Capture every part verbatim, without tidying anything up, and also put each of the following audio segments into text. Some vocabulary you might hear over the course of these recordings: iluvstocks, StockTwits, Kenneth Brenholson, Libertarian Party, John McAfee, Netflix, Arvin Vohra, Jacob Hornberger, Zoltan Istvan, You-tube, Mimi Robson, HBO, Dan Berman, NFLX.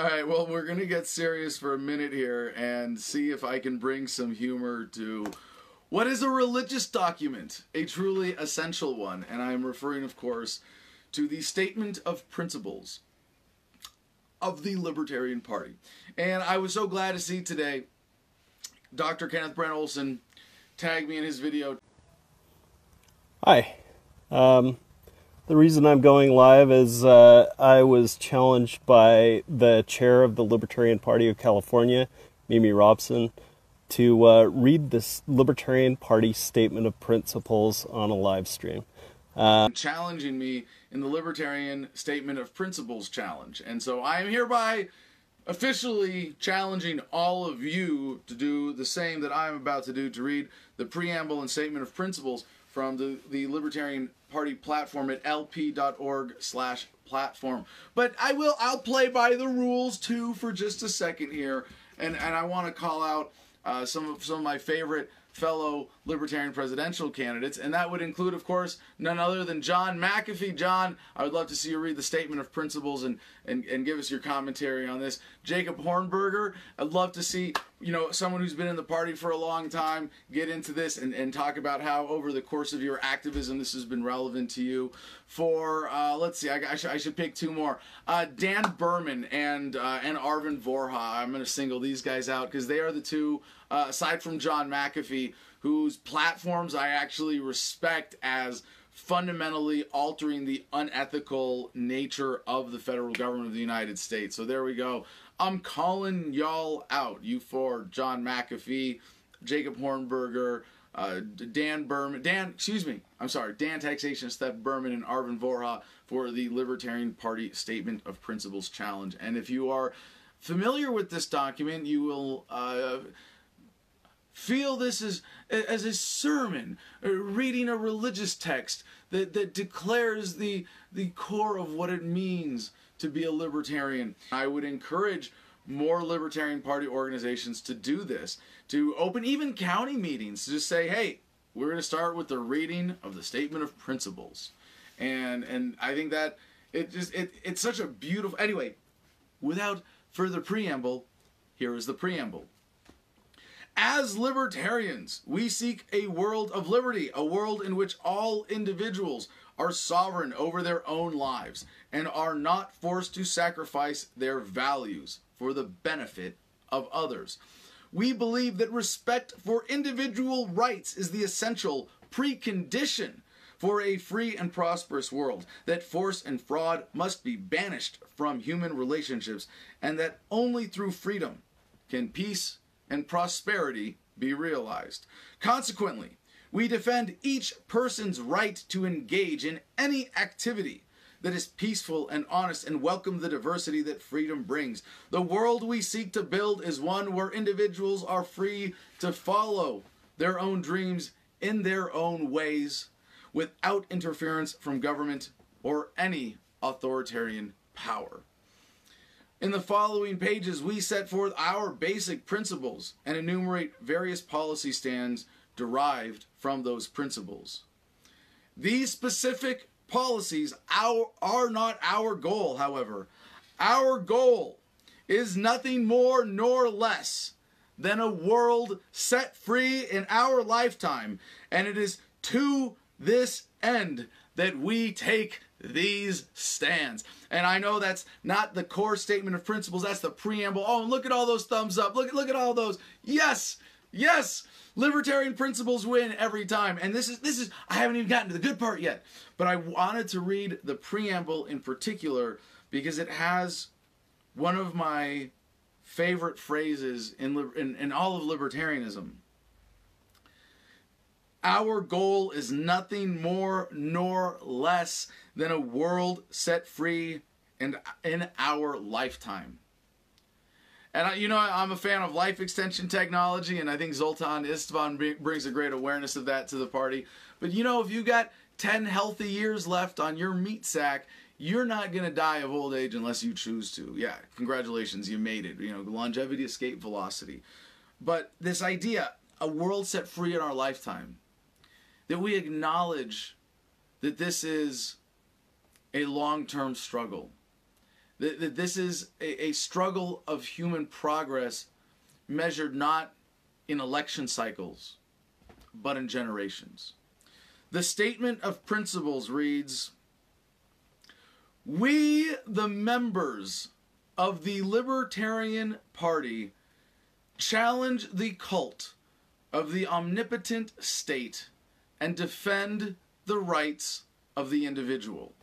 All right, well, we're going to get serious for a minute here and see if I can bring some humor to what is a religious document, a truly essential one. And I'm referring, of course, to the Statement of Principles of the Libertarian Party. And I was so glad to see today Doctor Kenneth Brenholson tagged me in his video. Hi. Um, the reason I'm going live is uh, I was challenged by the chair of the Libertarian Party of California, Mimi Robson, to uh, read this Libertarian Party Statement of Principles on a live stream. Uh, challenging me in the Libertarian Statement of Principles Challenge. And so I am hereby officially challenging all of you to do the same that I'm about to do, to read the preamble and statement of principles from the, the Libertarian Party platform at L P dot org slash platform. But I will, I'll play by the rules too for just a second here. And, and I want to call out uh, some of, some of my favorite fellow Libertarian presidential candidates, and that would include, of course, none other than John McAfee. John, I would love to see you read the Statement of Principles and, and, and give us your commentary on this. Jacob Hornberger, I'd love to see, you know, someone who's been in the party for a long time get into this and, and talk about how over the course of your activism this has been relevant to you. For, uh, let's see, I, I, should, I should pick two more. Uh, Dan Berman and, uh, and Arvin Vohra. I'm going to single these guys out because they are the two, uh, aside from John McAfee, whose platforms I actually respect as fundamentally altering the unethical nature of the federal government of the United States. So there we go. I'm calling y'all out. You for John McAfee, Jacob Hornberger, uh, Dan Berman, Dan, excuse me, I'm sorry, Dan Taxation Steph Berman, and Arvin Vohra for the Libertarian Party Statement of Principles Challenge. And if you are familiar with this document, you will uh, feel this as, as a sermon, reading a religious text that, that declares the, the core of what it means to be a libertarian. I would encourage more Libertarian Party organizations to do this, to open even county meetings, to just say, hey, we're going to start with the reading of the Statement of Principles. And, and I think that it just, it, it's such a beautiful... Anyway, without further preamble, here is the preamble. As libertarians, we seek a world of liberty, a world in which all individuals are sovereign over their own lives and are not forced to sacrifice their values for the benefit of others. We believe that respect for individual rights is the essential precondition for a free and prosperous world, that force and fraud must be banished from human relationships, and that only through freedom can peace and prosperity be realized. Consequently, we defend each person's right to engage in any activity that is peaceful and honest, and welcome the diversity that freedom brings. The world we seek to build is one where individuals are free to follow their own dreams in their own ways, without interference from government or any authoritarian power. In the following pages, we set forth our basic principles and enumerate various policy stands derived from those principles. These specific policies our, are not our goal, however. Our goal is nothing more nor less than a world set free in our lifetime, and it is to this end that we take these stands. And I know that's not the core statement of principles, that's the preamble. Oh, and look at all those thumbs up. Look at look at all those. Yes. Yes. Libertarian principles win every time. And this is this is I haven't even gotten to the good part yet. But I wanted to read the preamble in particular because it has one of my favorite phrases in in, in all of libertarianism. Our goal is nothing more nor less than a world set free and in our lifetime. And I, you know, I'm a fan of life extension technology, and I think Zoltan Istvan brings a great awareness of that to the party. But you know, if you got ten healthy years left on your meat sack, you're not going to die of old age unless you choose to. Yeah, congratulations, you made it. You know, longevity, escape velocity. But this idea, a world set free in our lifetime, that we acknowledge that this is a long-term struggle, That this is a struggle of human progress measured not in election cycles, but in generations. The statement of principles reads, "We, the members of the Libertarian Party, challenge the cult of the omnipotent state and defend the rights of the individual.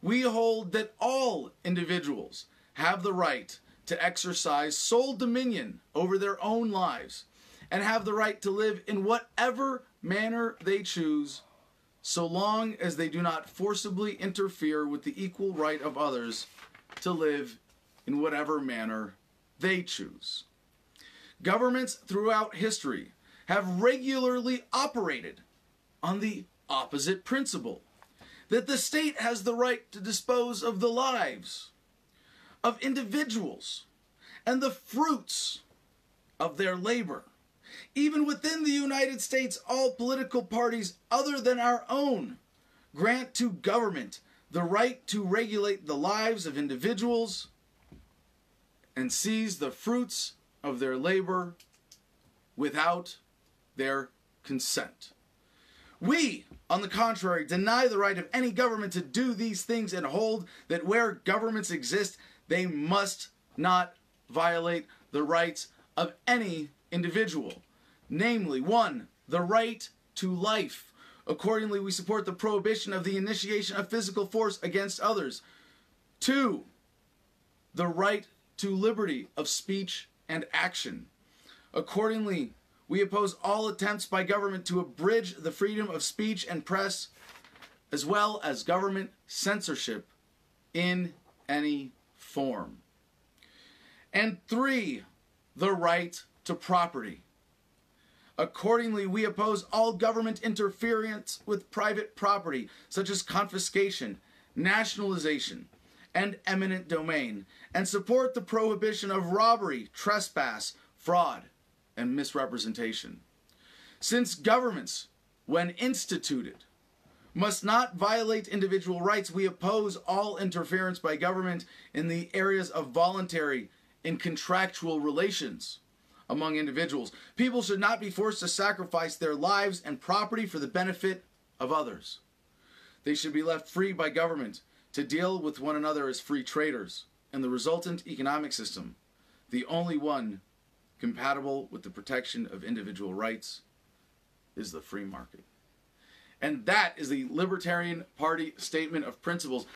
We hold that all individuals have the right to exercise sole dominion over their own lives and have the right to live in whatever manner they choose, so long as they do not forcibly interfere with the equal right of others to live in whatever manner they choose. Governments throughout history have regularly operated on the opposite principle, that the state has the right to dispose of the lives of individuals and the fruits of their labor. Even within the United States, all political parties other than our own grant to government the right to regulate the lives of individuals and seize the fruits of their labor without their consent. We, on the contrary, deny the right of any government to do these things and hold that where governments exist, they must not violate the rights of any individual. Namely, one, the right to life. Accordingly, we support the prohibition of the initiation of physical force against others. Two, the right to liberty of speech and action. Accordingly, we oppose all attempts by government to abridge the freedom of speech and press, as well as government censorship in any form. And three, the right to property. Accordingly, we oppose all government interference with private property, such as confiscation, nationalization, and eminent domain, and support the prohibition of robbery, trespass, fraud, and misrepresentation. Since governments, when instituted, must not violate individual rights, we oppose all interference by government in the areas of voluntary and contractual relations among individuals. People should not be forced to sacrifice their lives and property for the benefit of others. They should be left free by government to deal with one another as free traders, and the resultant economic system, the only one compatible with the protection of individual rights, is the free market." And that is the Libertarian Party Statement of Principles.